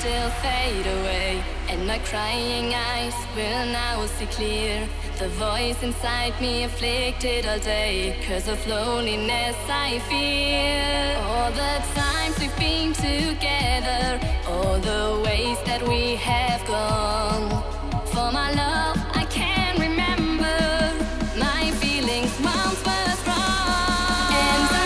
still fade away, and my crying eyes will now see clear. The voice inside me afflicted all day, curse of loneliness I fear. All the times we've been together, all the ways that we have gone. For my love I can remember, my feelings once were strong. And you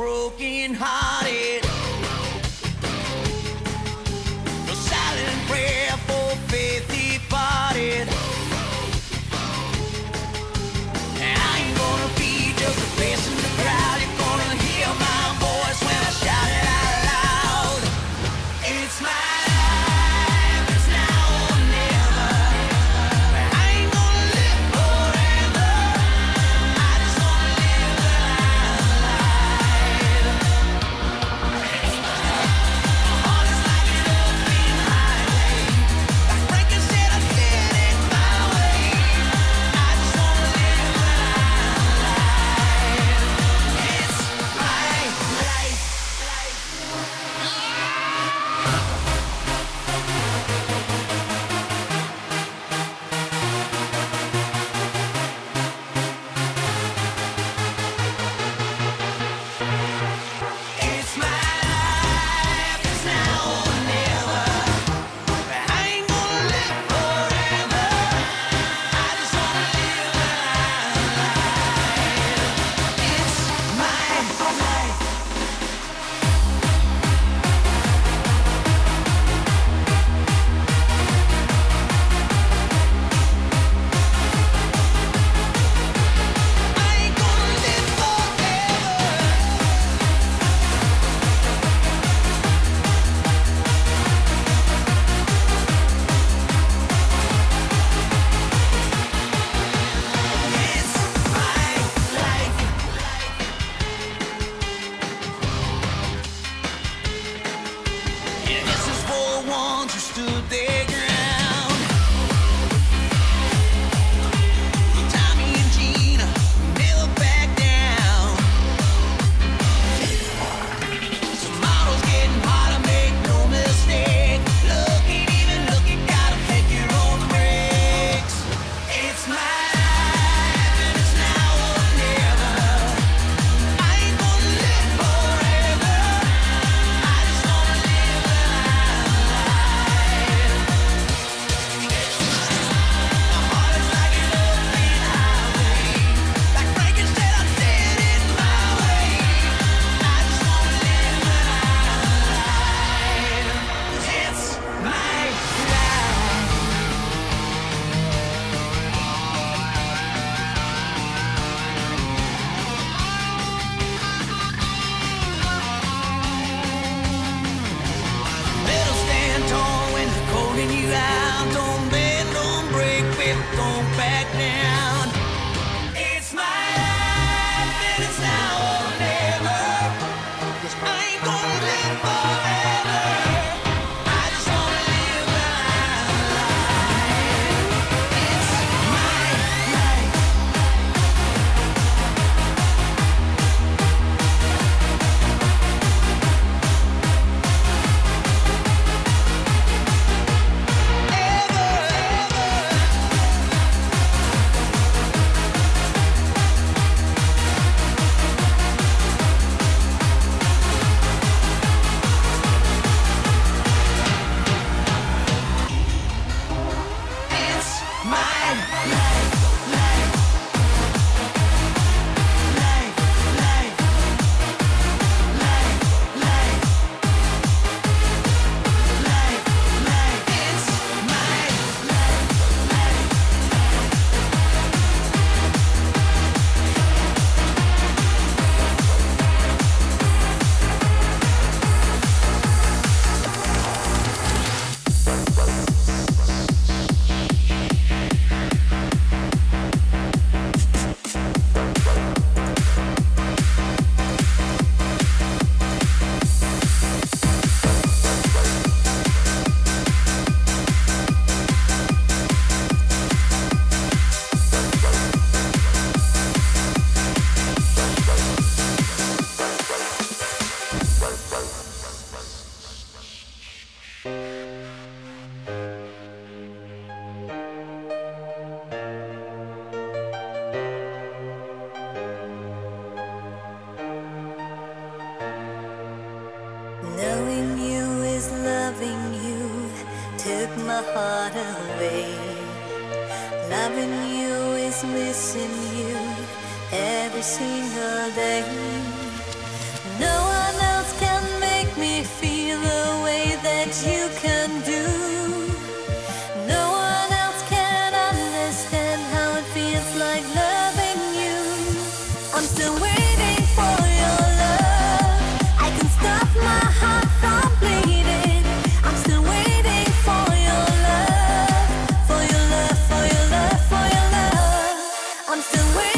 broken hearted. A silent prayer for faith departed. And I ain't gonna be just a face in the crowd. You're gonna hear my voice when I shout it out loud. It's my that you can do. No one else can understand how it feels like loving you. I'm still waiting for your love. I can stop my heart from bleeding. I'm still waiting for your love, for your love, for your love, for your love. I'm still waiting.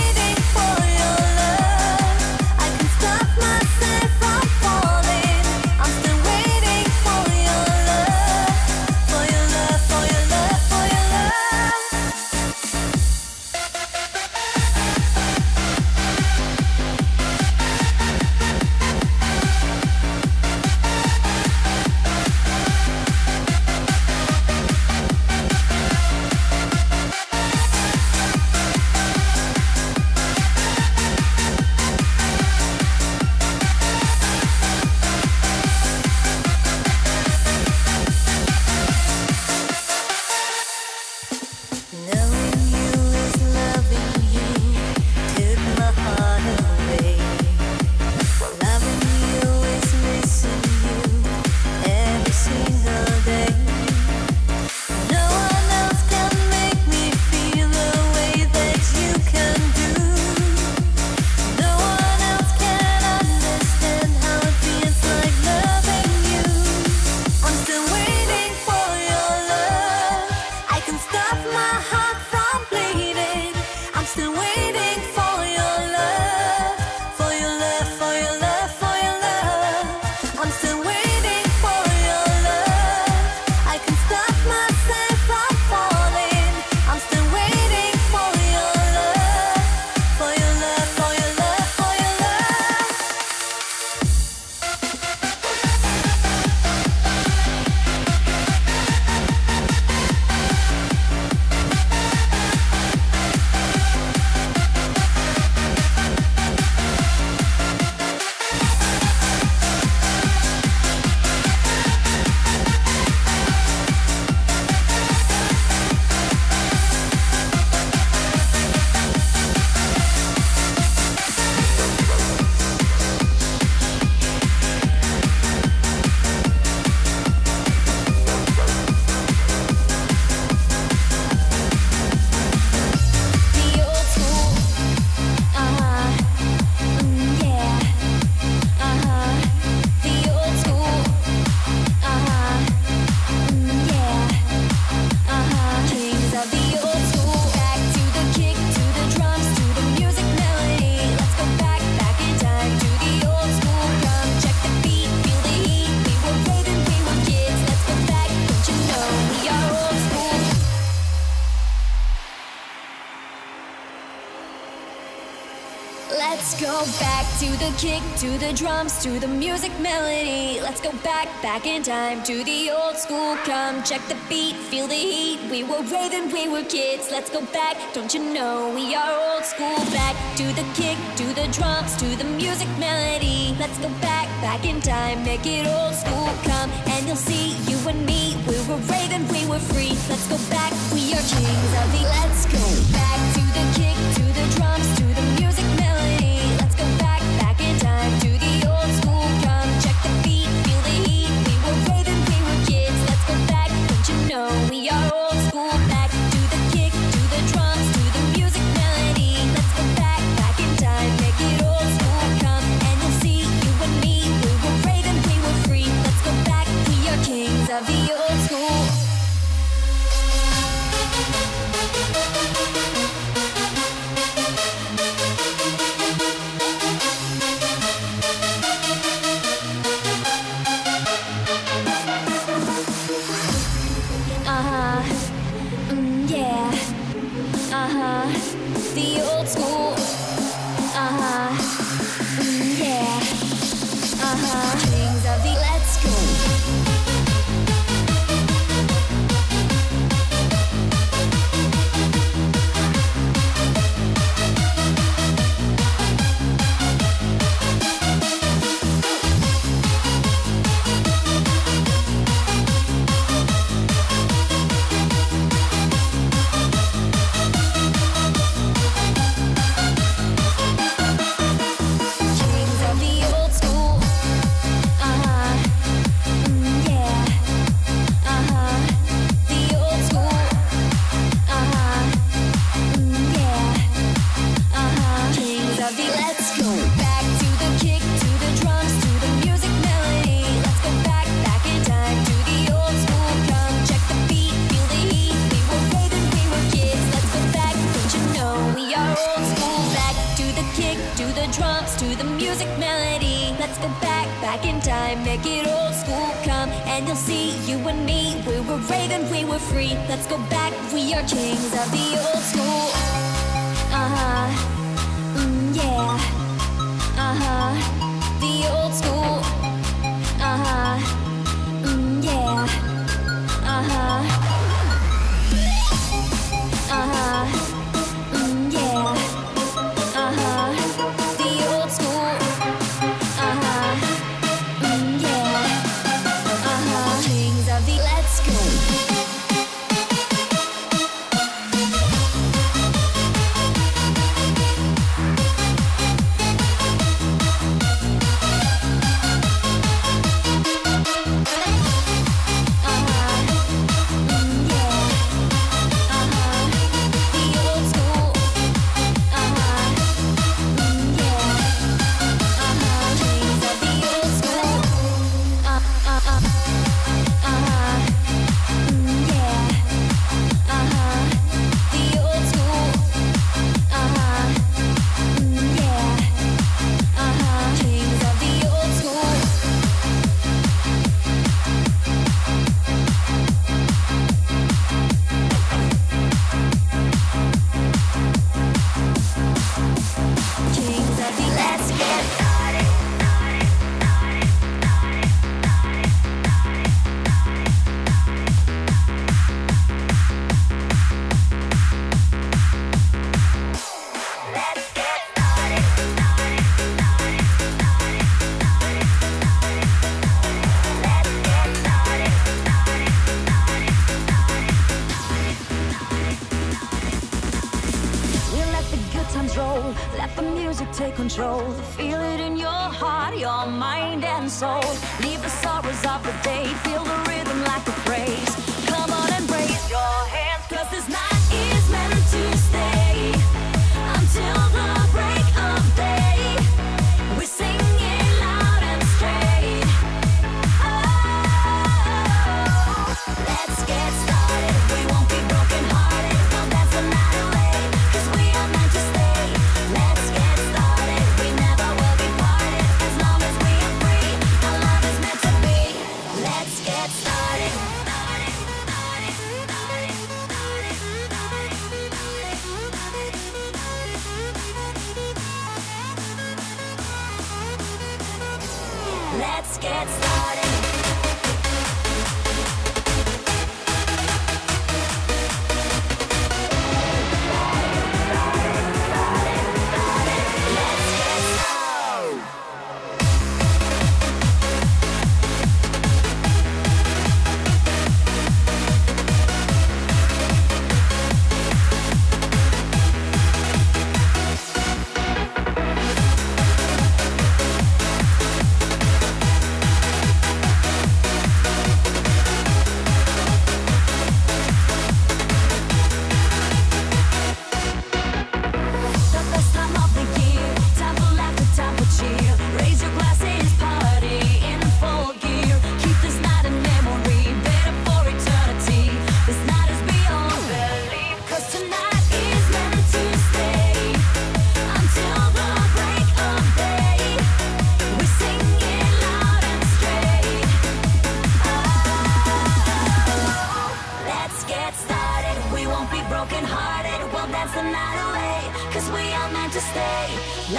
Let's go back to the kick, to the drums, to the music melody. Let's go back in time to the old school. Come check the beat, feel the heat. We were raving, we were kids. Let's go back, don't you know we are old school. Back to the kick, to the drums, to the music melody. Let's go back in time, make it old school. Come and you'll see, you and me, we were raving, we were free. Let's go back, we are kings of the. Let's go back to the kick, to the drums, to the music melody. The old school. Kings of the. Let's go. Let's go back in time, make it old school come. And you'll see, you and me, we were raving, we were free. Let's go back, we are kings of the old school. Uh-huh, yeah. Uh-huh, the old school. Uh-huh, yeah. Uh-huh, uh-huh. Let the music take control. Feel it in your heart, your mind and soul. Leave the sorrows of the day. Feel the rhythm like a praise. Come on and raise your hands, 'cause this night is meant to stay until the break of day. We sing it loud and straight. Oh, let's get started. Let's get started.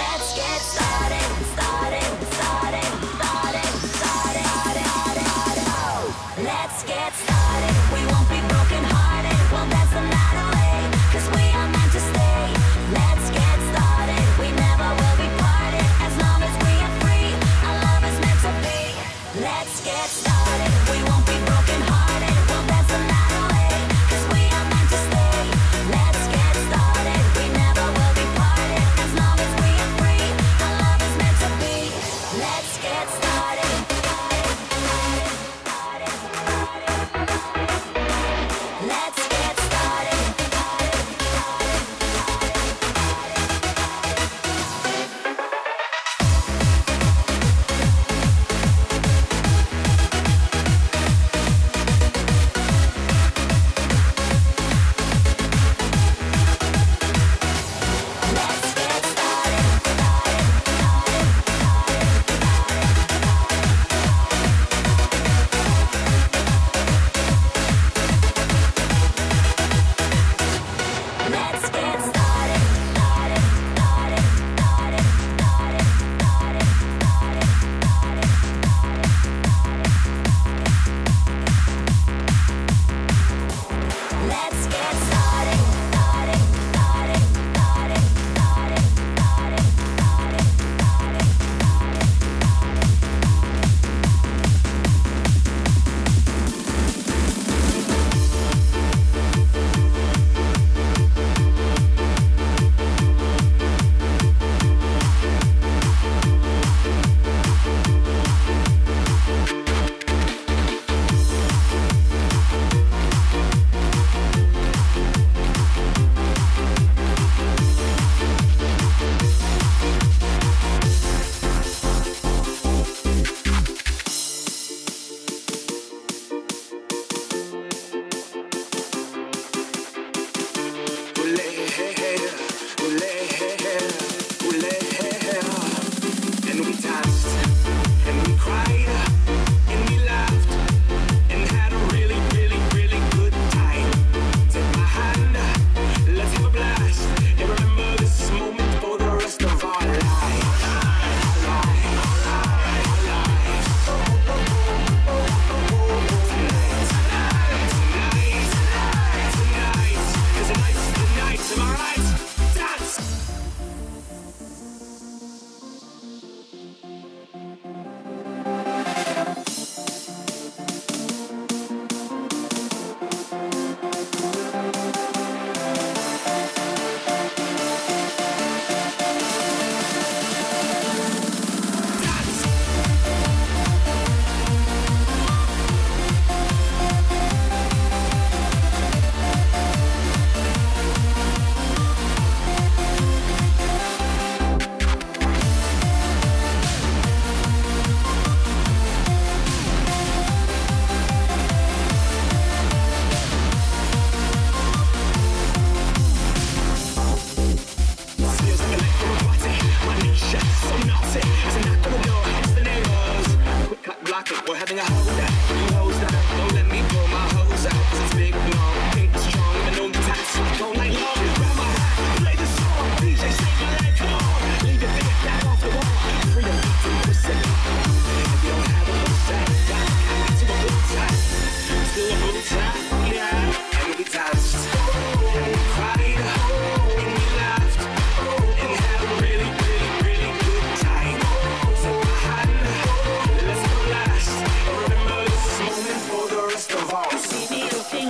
Let's get started. Let's get started. We won't be broken hearted. Well, that's the night away, 'cause we are meant to stay. Let's get started. We never will be parted. As long as we are free, our love is meant to be. Let's get started. We won't be broken hearted. Well, that's the night away, 'cause we are meant to stay. Let's get started. We never will. Let's get started.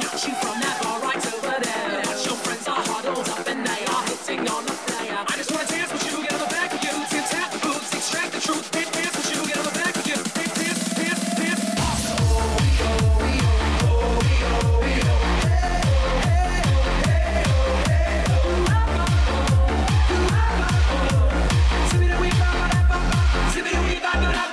knocks you from that bar right over there. You watch your friends are huddled up and they are hitting on the player. I just wanna dance with you, get on the back of you, tip tap the boobs, extract the truth, dip dance with you, get on the back of you, dip dip dip dip. Awesome. Oh, we go, we go, oh, we go, we go. Hey oh, hey oh, hey oh, hey oh. Zip it, we go, ba ba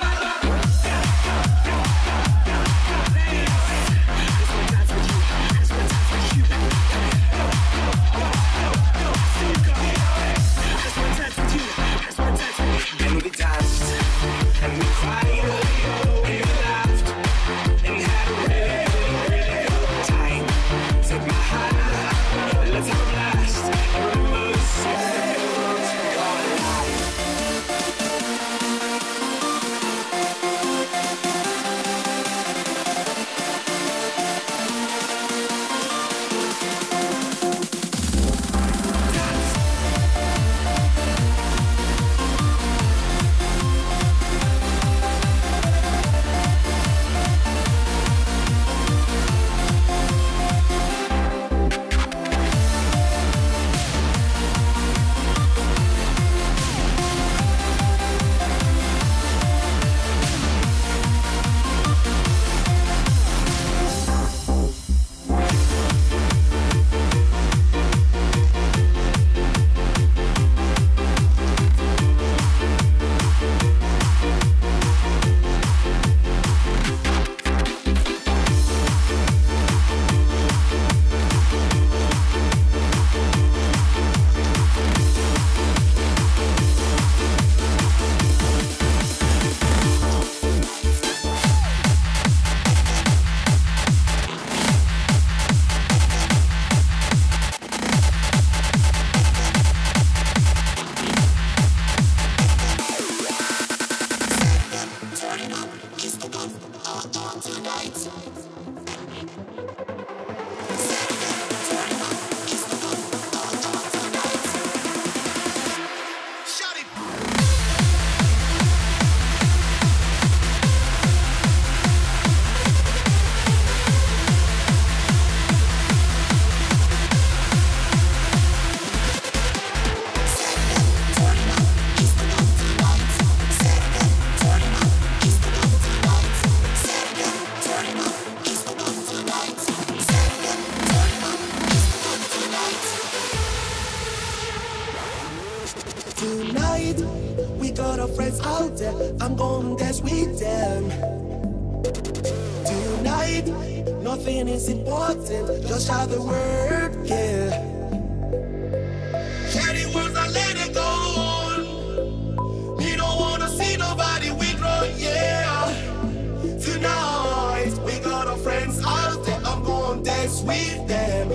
ba. Zip it, we go, ba ba ba. Tonight, we got our friends out there. I'm gonna dance with them. Tonight, nothing is important. Just shout the word, yeah. Shady words, I let it go. We don't wanna see nobody withdraw, yeah. Tonight, we got our friends out there. I'm gonna dance with them.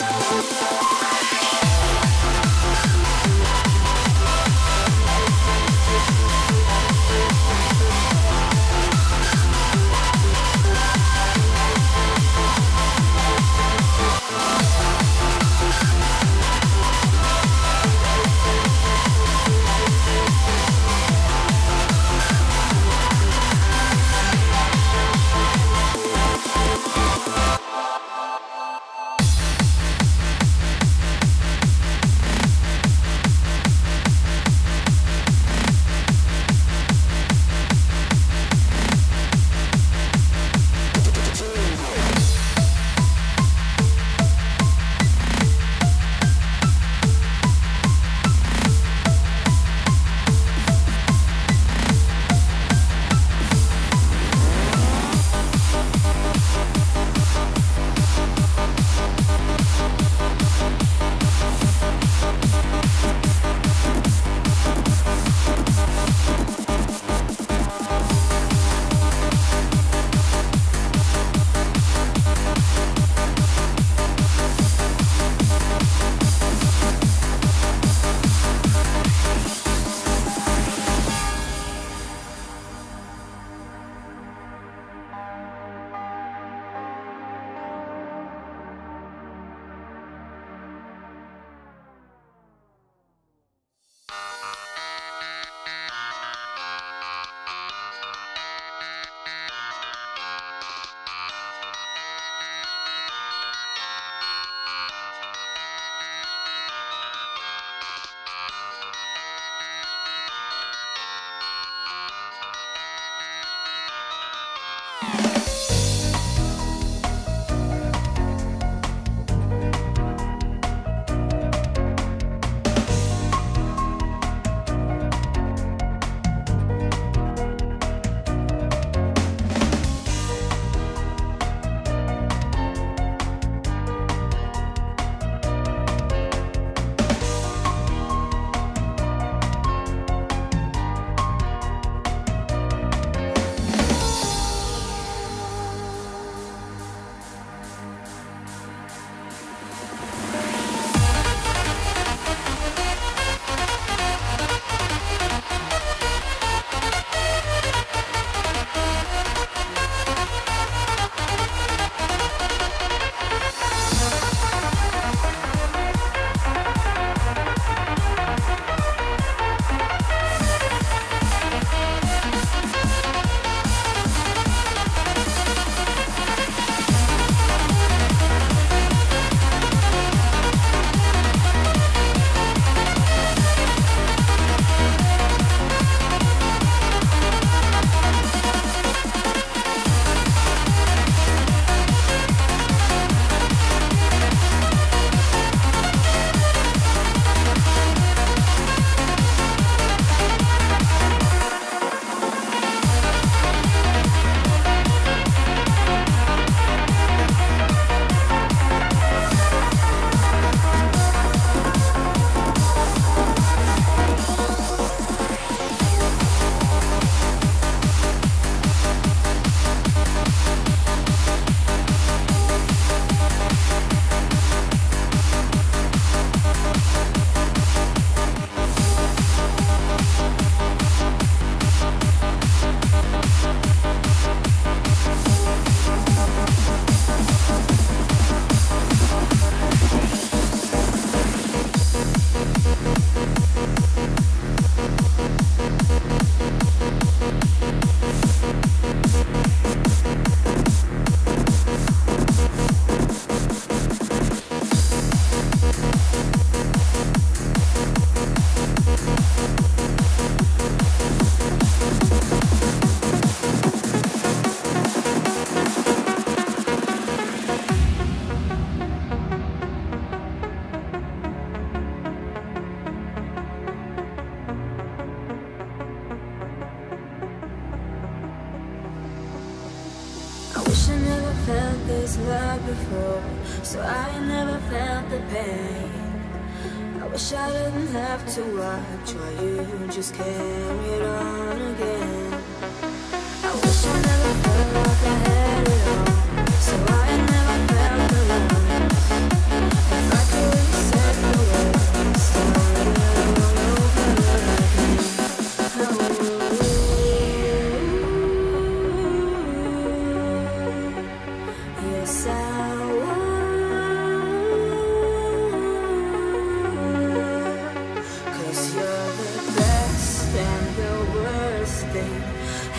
I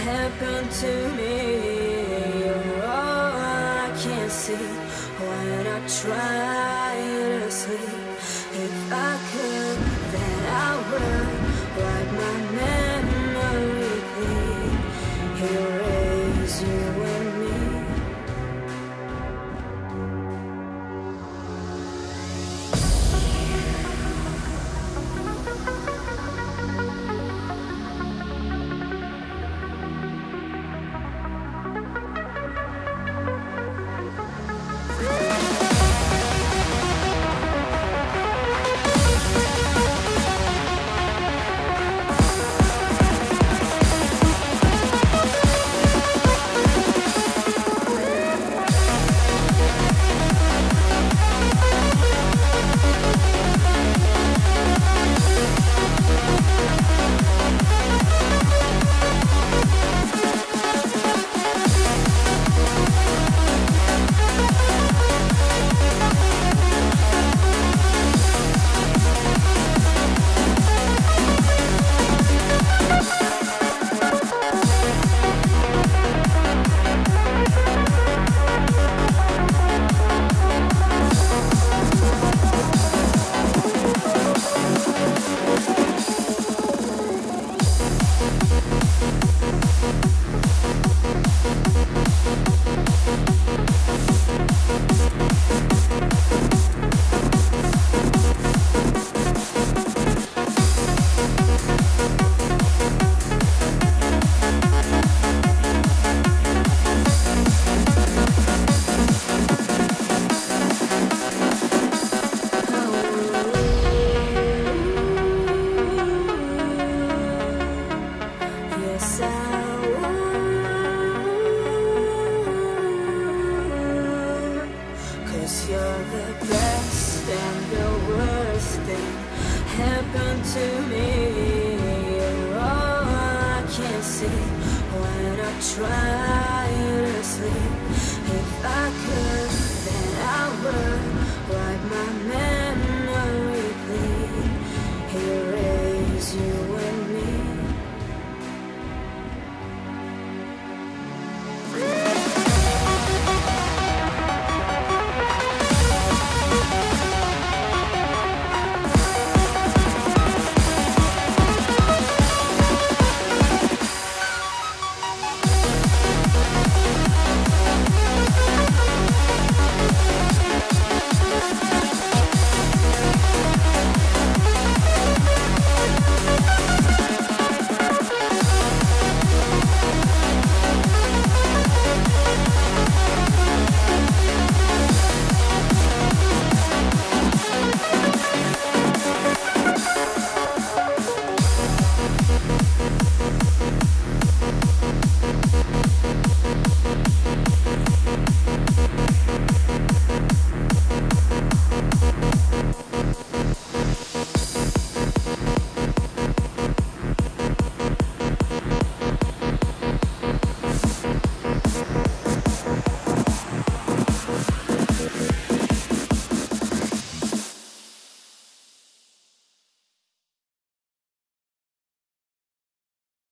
Happened to me. Oh, I can't see when I try to sleep. If I could, then I would wipe my memory clean, erase you and me. You're the best and the worst thing happened to me. Oh, I can't see when I try to sleep.